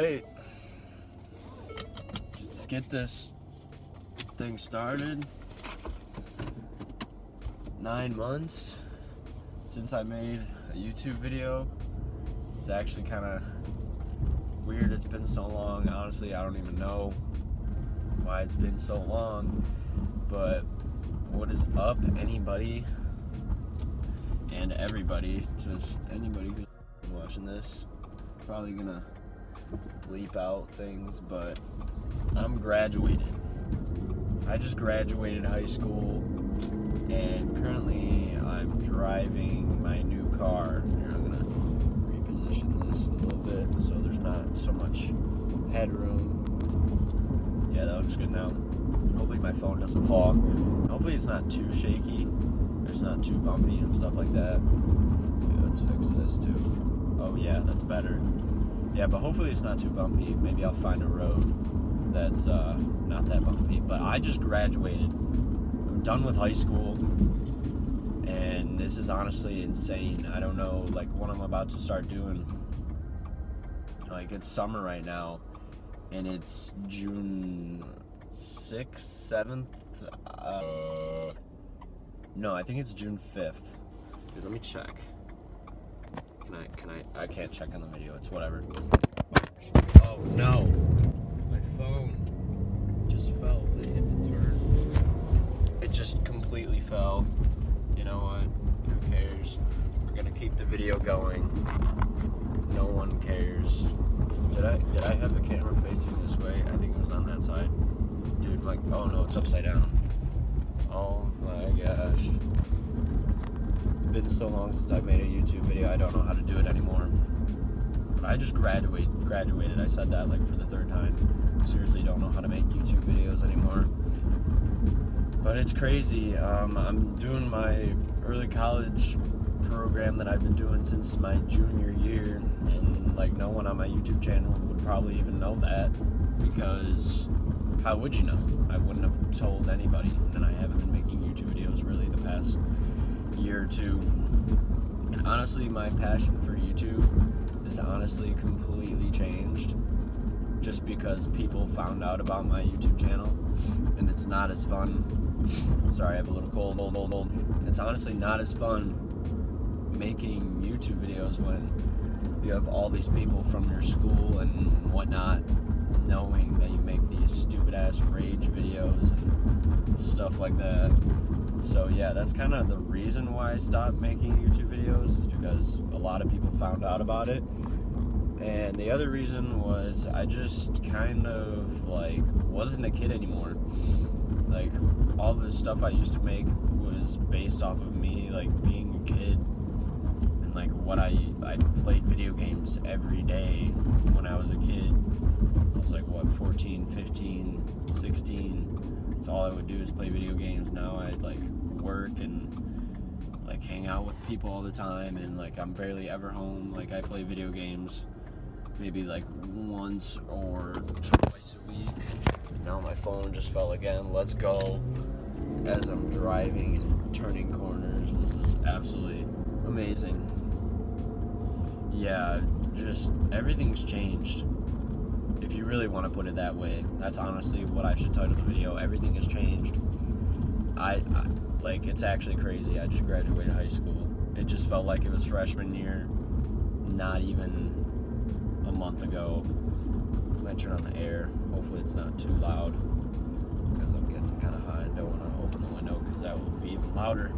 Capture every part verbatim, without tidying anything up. right, let's get this thing started. Nine months since I made a YouTube video. It's actually kind of weird it's been so long. Honestly, I don't even know why it's been so long, but what is up, anybody and everybody, just anybody who's watching this. Probably gonna bleep out things, but I'm graduated. I just graduated high school, and currently I'm driving my new car. Here, I'm gonna reposition this a little bit so there's not so much headroom. Yeah, that looks good now. Hopefully my phone doesn't fall. Hopefully it's not too shaky. It's not too bumpy and stuff like that. Okay, let's fix this too. Oh yeah, that's better. Yeah, but hopefully it's not too bumpy. Maybe I'll find a road that's uh, not that bumpy. But I just graduated. I'm done with high school. And this is honestly insane. I don't know, like, what I'm about to start doing. Like, it's summer right now. And it's June sixth, seventh, uh, no, I think it's June fifth. Dude, let me check. Can I, can I, I can't check on the video, it's whatever. Oh, no. My phone just fell when it hit the turn. It just completely fell. You know what, who cares? We're gonna keep the video going. No one cares. Did I, did I have the camera facing this way? I think it was on that side. Dude, like, oh no, it's upside down. Oh my gosh. It's been so long since I made a YouTube video, I don't know how to do it anymore. But I just graduated, graduated. I said that like for the third time. Seriously, don't know how to make YouTube videos anymore. But it's crazy. Um, I'm doing my early college program that I've been doing since my junior year, and like no one on my YouTube channel would probably even know that, because how would you know? I wouldn't have told anybody, and I haven't been making YouTube videos really the past year or two. And honestly, my passion for YouTube has honestly completely changed, just because people found out about my YouTube channel, and it's not as fun. Sorry, I have a little cold, old, old, old. It's honestly not as fun making YouTube videos when you have all these people from your school and whatnot knowing that you make these stupid ass rage videos and stuff like that. So yeah, that's kind of the reason why I stopped making YouTube videos, is because a lot of people found out about it. And the other reason was I just kind of like wasn't a kid anymore. Like all the stuff I used to make was based off of me like being a kid. Like what I I played video games every day when I was a kid. I was like what, fourteen, fifteen, sixteen. That's all I would do is play video games. Now I like work and like hang out with people all the time, and like I'm barely ever home. Like I play video games maybe like once or twice a week. And now my phone just fell again. Let's go. As I'm driving and turning corners, this is absolutely amazing. Yeah, just everything's changed, if you really want to put it that way. That's honestly what I should title the video. Everything has changed. I, I like, it's actually crazy. I just graduated high school. It just felt like it was freshman year, not even a month ago. I'm gonna turn on the air. Hopefully it's not too loud, because I'm getting kind of hot. I don't want to open the window because that will be even louder.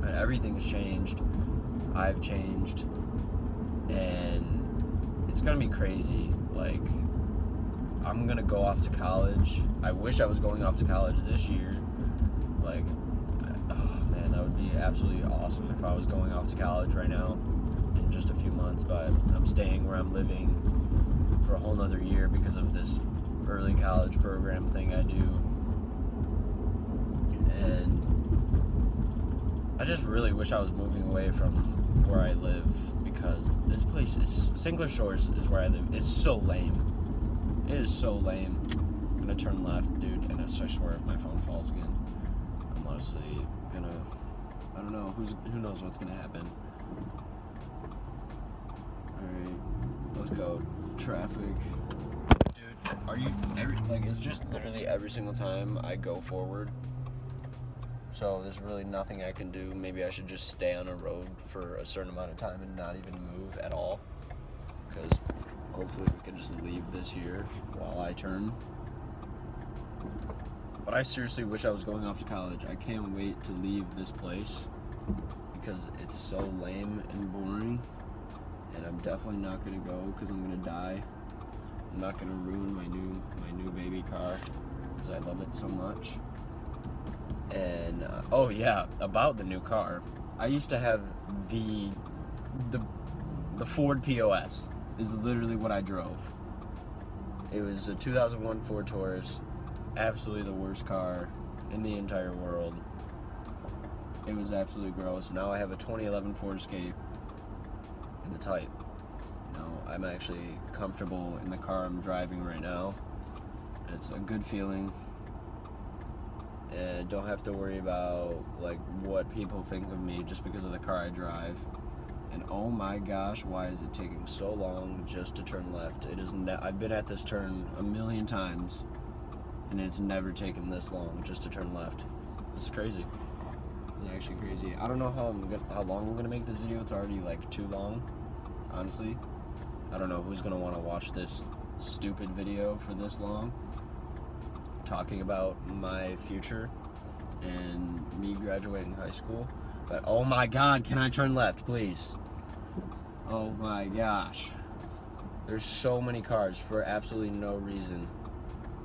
But everything's changed. I've changed, and it's gonna be crazy. Like, I'm gonna go off to college. I wish I was going off to college this year. Like, oh man, that would be absolutely awesome if I was going off to college right now in just a few months, but I'm staying where I'm living for a whole nother year because of this early college program thing I do. And I just really wish I was moving away from where I live, because this place is, Singler Shores is where I live. It's so lame. It is so lame. I'm gonna turn left, dude, and I swear if my phone falls again, I'm honestly gonna, I don't know, who's, who knows what's gonna happen. Alright, Let's go. Traffic. Dude, are you, every, like, it's just literally every single time I go forward. So there's really nothing I can do. Maybe I should just stay on a road for a certain amount of time and not even move at all. Because hopefully we can just leave this here while I turn. But I seriously wish I was going off to college. I can't wait to leave this place because it's so lame and boring. And I'm definitely not gonna go because I'm gonna die. I'm not gonna ruin my new my new baby car because I love it so much. And uh, oh yeah, about the new car, I used to have the the the Ford P O S. This is literally what I drove. It was a two thousand one Ford Taurus, absolutely the worst car in the entire world. It was absolutely gross. Now I have a twenty eleven Ford Escape in the type. You know, I'm actually comfortable in the car I'm driving right now. It's a good feeling. And don't have to worry about like what people think of me just because of the car I drive. And oh my gosh, why is it taking so long just to turn left? It is. I've been at this turn a million times, and it's never taken this long just to turn left. This is crazy. It's actually crazy. I don't know how I'm gonna, how long I'm gonna make this video. It's already like too long, honestly. I don't know who's gonna want to watch this stupid video for this long, talking about my future and me graduating high school. But oh my god, can I turn left, please? Oh my gosh. There's so many cars for absolutely no reason.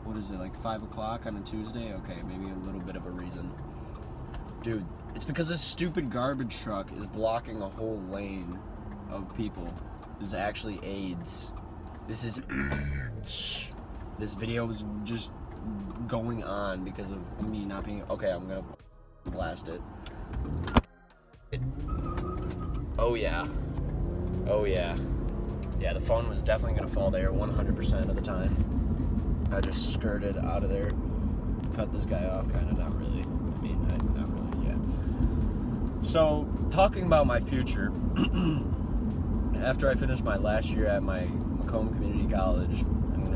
What is it, like five o'clock on a Tuesday? Okay, maybe a little bit of a reason. Dude, it's because this stupid garbage truck is blocking a whole lane of people. There's actually AIDS. This is AIDS. This video is just going on because of me not being okay. I'm gonna blast it. it oh yeah oh yeah yeah the phone was definitely gonna fall there one hundred percent of the time. I just skirted out of there, cut this guy off, kind of, not really, I mean not really yeah. So talking about my future, after I finish my last year at my Macomb Community College,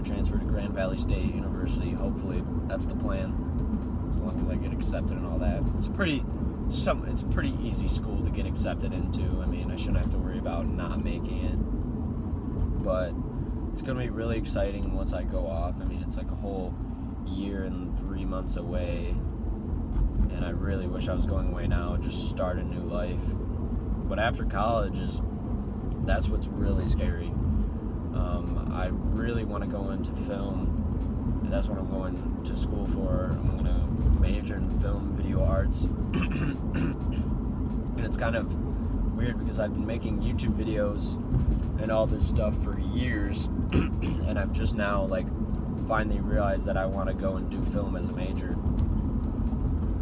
transfer to Grand Valley State University, hopefully. That's the plan, as long as I get accepted and all that. It's a pretty, some, it's a pretty easy school to get accepted into. I mean, I shouldn't have to worry about not making it, but it's gonna be really exciting once I go off. I mean, it's like a whole year and three months away, and I really wish I was going away now, just start a new life. But after college is, that's what's really scary. Um, I really want to go into film, and that's what I'm going to school for. I'm going to major in film video arts, and it's kind of weird because I've been making YouTube videos and all this stuff for years, and I've just now, like, finally realized that I want to go and do film as a major.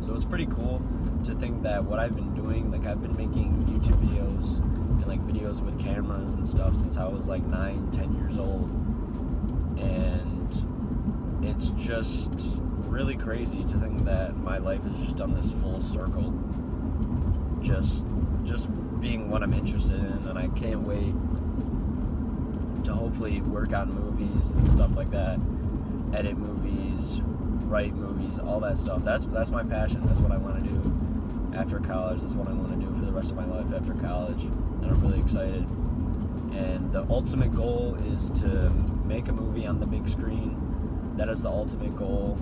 So it's pretty cool to think that what I've been doing, like, I've been making YouTube videos and like videos with cameras and stuff since I was like nine, ten years old, and it's just really crazy to think that my life has just done this full circle, just just being what I'm interested in. And I can't wait to hopefully work on movies and stuff like that, edit movies, write movies, all that stuff. That's that's my passion. That's what I want to do after college. That's what I want to do for the rest of my life after college. And I'm really excited. And the ultimate goal is to make a movie on the big screen. That is the ultimate goal.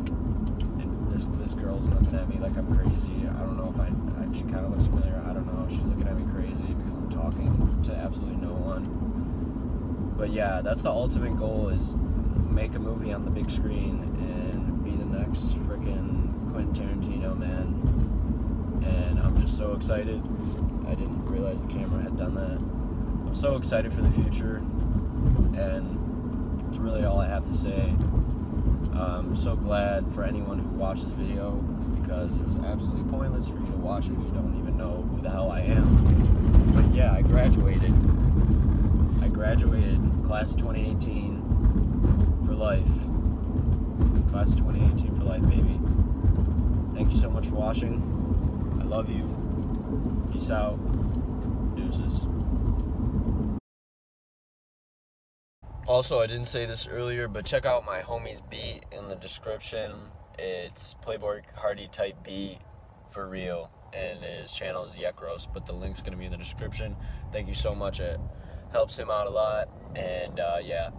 And this this girl's looking at me like I'm crazy. I don't know if I, I she kind of looks familiar. I don't know. She's looking at me crazy because I'm talking to absolutely no one. But yeah, that's the ultimate goal, is make a movie on the big screen and be the next freaking Quentin Tarantino, man. And I'm just so excited. I didn't realize the camera had done that. I'm so excited for the future, and it's really all I have to say. I'm so glad for anyone who watched this video, because it was absolutely pointless for you to watch it if you don't even know who the hell I am. But yeah, I graduated. I graduated class of twenty eighteen for life. Class of twenty eighteen for life, baby. Thank you so much for watching. I love you. Peace out. Deuces. Also, I didn't say this earlier, but check out my homie's beat in the description. It's Playboy Hardy type beat for real, and his channel is Yekros, but the link's going to be in the description. Thank you so much. It helps him out a lot, and uh, yeah.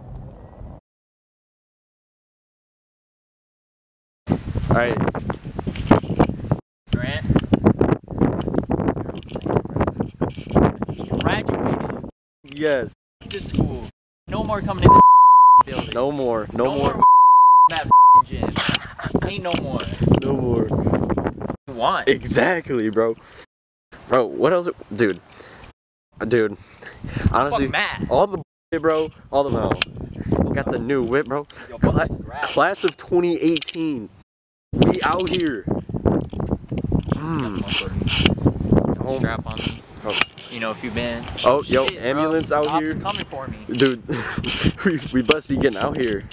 All right. Grant. He graduated. Yes. To school. No more coming in the building. No more. No, no more. more that gym. Ain't no more. No more. You want. Exactly, bro. Bro, what else? Dude. Dude. Honestly, Matt. all the bro, all the bro. Got the new whip, bro. Yo, Cla class of twenty eighteen. We out here. Mm. Oh. Strap on me. Oh. You know, a few bands. Oh, shit, yo, ambulance bro. out Cops here. Are coming for me. Dude, we, we must be getting out here.